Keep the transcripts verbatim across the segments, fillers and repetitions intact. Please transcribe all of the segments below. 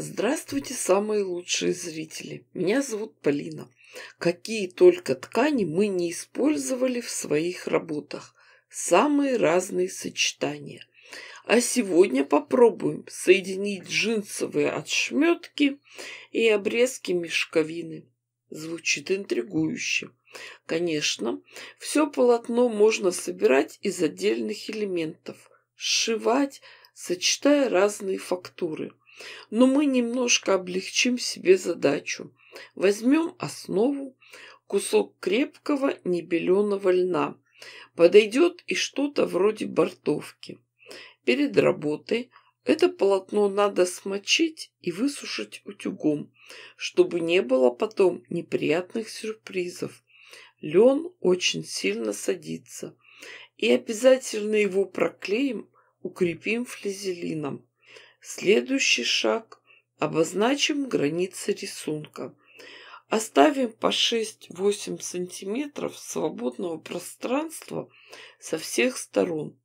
Здравствуйте, самые лучшие зрители! Меня зовут Полина. Какие только ткани мы не использовали в своих работах. Самые разные сочетания. А сегодня попробуем соединить джинсовые отшметки и обрезки мешковины. Звучит интригующе. Конечно, все полотно можно собирать из отдельных элементов, сшивать, сочетая разные фактуры. Но мы немножко облегчим себе задачу. Возьмем основу, кусок крепкого небеленого льна. Подойдет и что-то вроде бортовки. Перед работой это полотно надо смочить и высушить утюгом, чтобы не было потом неприятных сюрпризов. Лен очень сильно садится. И обязательно его проклеим, укрепим флизелином. Следующий шаг. Обозначим границы рисунка. Оставим по шесть-восемь сантиметров свободного пространства со всех сторон.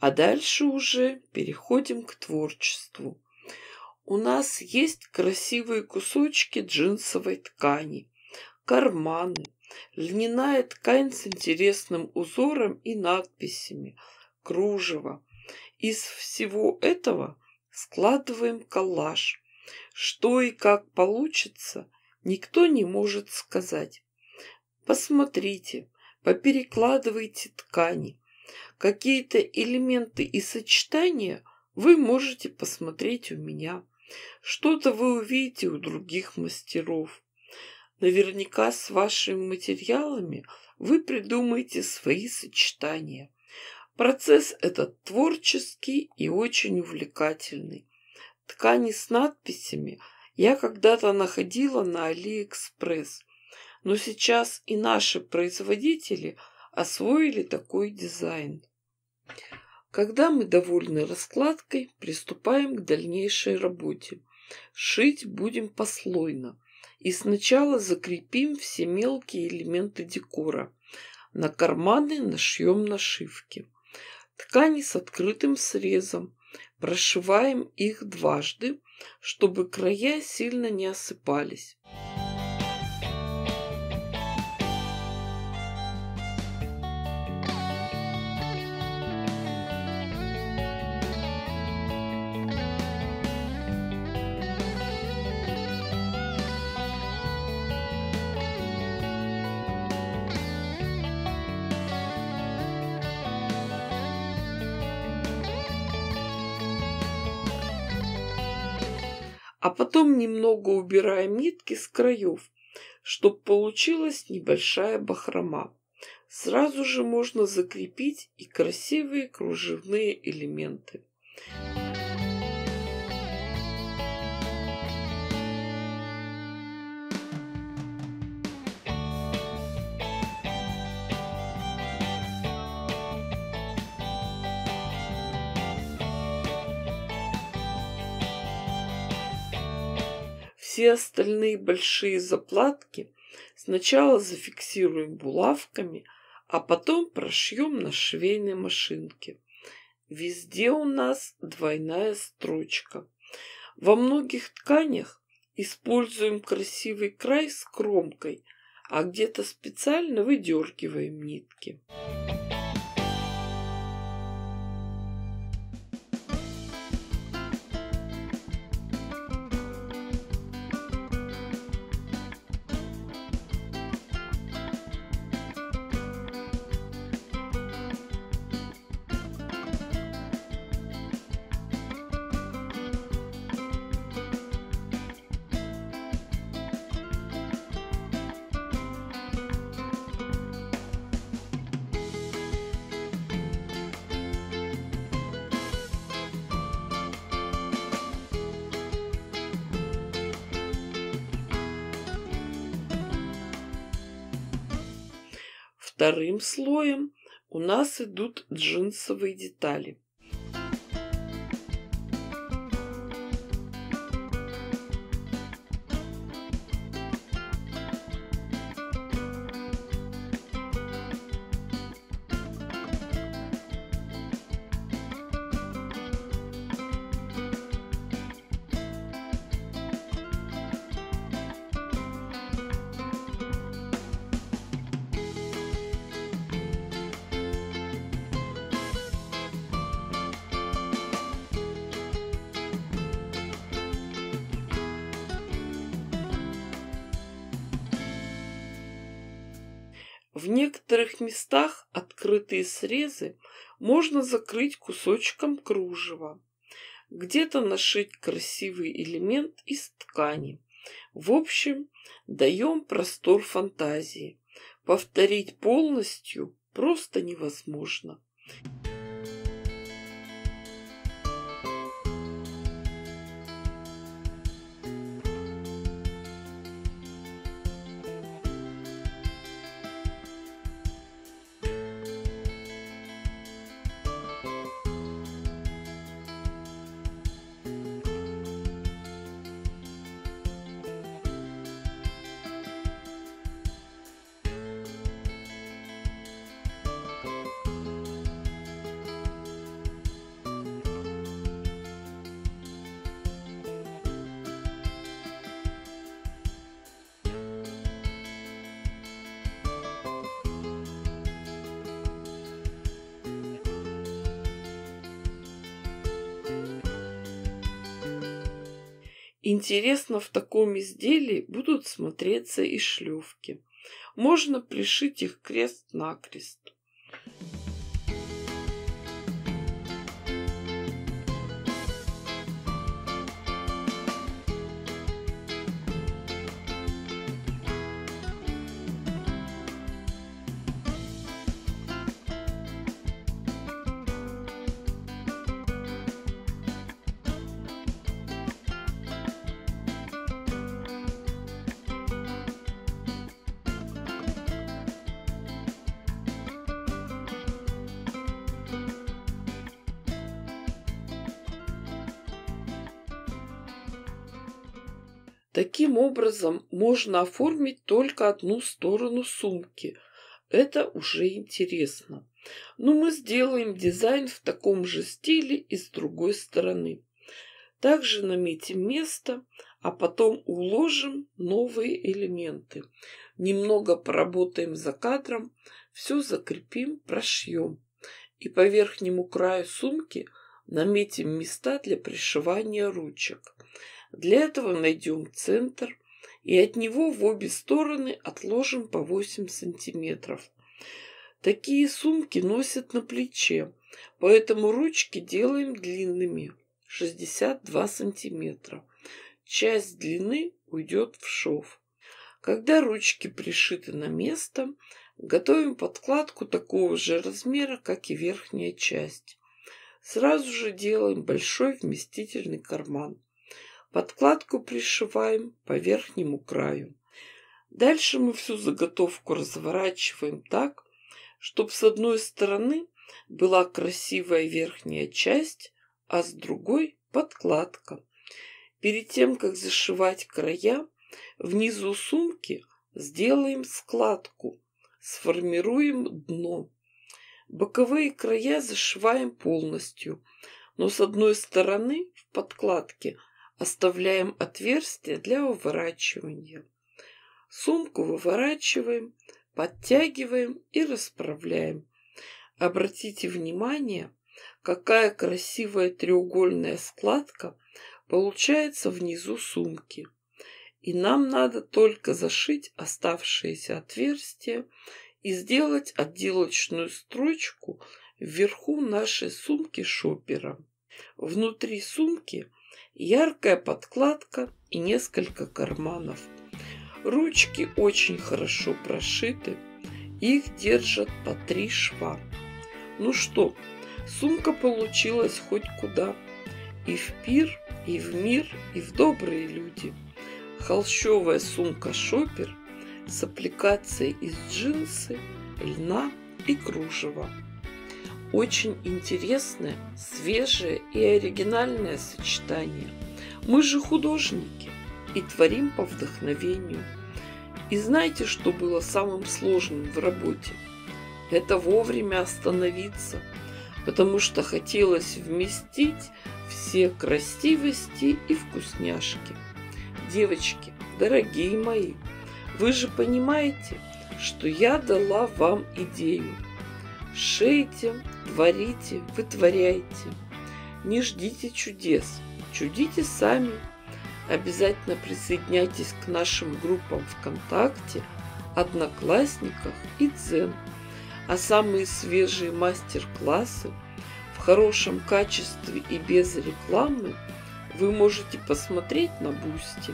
А дальше уже переходим к творчеству. У нас есть красивые кусочки джинсовой ткани, карманы, льняная ткань с интересным узором и надписями, кружево. Из всего этого складываем коллаж. Что и как получится, никто не может сказать. Посмотрите, поперекладывайте ткани. Какие-то элементы и сочетания вы можете посмотреть у меня. Что-то вы увидите у других мастеров. Наверняка с вашими материалами вы придумаете свои сочетания. Процесс этот творческий и очень увлекательный. Ткани с надписями я когда-то находила на Алиэкспресс, но сейчас и наши производители освоили такой дизайн. Когда мы довольны раскладкой, приступаем к дальнейшей работе. Шить будем послойно. И сначала закрепим все мелкие элементы декора. На карманы нашьем нашивки. Ткани с открытым срезом. Прошиваем их дважды, чтобы края сильно не осыпались. А потом немного убираем нитки с краев, чтобы получилась небольшая бахрома. Сразу же можно закрепить и красивые кружевные элементы. Все остальные большие заплатки сначала зафиксируем булавками, а потом прошьем на швейной машинке. Везде у нас двойная строчка. Во многих тканях используем красивый край с кромкой, а где-то специально выдергиваем нитки. Вторым слоем у нас идут джинсовые детали. В некоторых местах открытые срезы можно закрыть кусочком кружева, где-то нашить красивый элемент из ткани. В общем, даем простор фантазии. Повторить полностью просто невозможно. Интересно в таком изделии будут смотреться и шлёвки. Можно пришить их крест-накрест. Таким образом, можно оформить только одну сторону сумки. Это уже интересно. Но мы сделаем дизайн в таком же стиле и с другой стороны. Также наметим место, а потом уложим новые элементы. Немного поработаем за кадром, все закрепим, прошьем. И по верхнему краю сумки наметим места для пришивания ручек. Для этого найдем центр и от него в обе стороны отложим по восемь сантиметров. Такие сумки носят на плече, поэтому ручки делаем длинными шестьдесят два сантиметра. Часть длины уйдет в шов. Когда ручки пришиты на место, готовим подкладку такого же размера, как и верхняя часть. Сразу же делаем большой вместительный карман. Подкладку пришиваем по верхнему краю. Дальше мы всю заготовку разворачиваем так, чтобы с одной стороны была красивая верхняя часть, а с другой подкладка. Перед тем, как зашивать края, внизу сумки сделаем складку, сформируем дно. Боковые края зашиваем полностью, но с одной стороны в подкладке оставляем отверстие для выворачивания. Сумку выворачиваем, подтягиваем и расправляем. Обратите внимание, какая красивая треугольная складка получается внизу сумки. И нам надо только зашить оставшиеся отверстия и сделать отделочную строчку вверху нашей сумки шоппером. Внутри сумки яркая подкладка и несколько карманов. Ручки очень хорошо прошиты, их держат по три шва. Ну что, сумка получилась хоть куда. И в пир, и в мир, и в добрые люди. Холщовая сумка шоппер с аппликацией из джинсы, льна и кружева. Очень интересное, свежее и оригинальное сочетание. Мы же художники и творим по вдохновению. И знаете, что было самым сложным в работе? Это вовремя остановиться, потому что хотелось вместить все красивости и вкусняшки. Девочки, дорогие мои, вы же понимаете, что я дала вам идею. Шейте, творите, вытворяйте. Не ждите чудес, чудите сами. Обязательно присоединяйтесь к нашим группам ВКонтакте, Одноклассниках и Дзен. А самые свежие мастер-классы в хорошем качестве и без рекламы вы можете посмотреть на Бусти.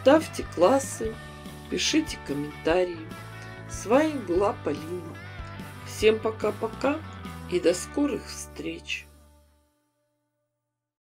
Ставьте классы, пишите комментарии. С вами была Полина. Всем пока-пока и до скорых встреч!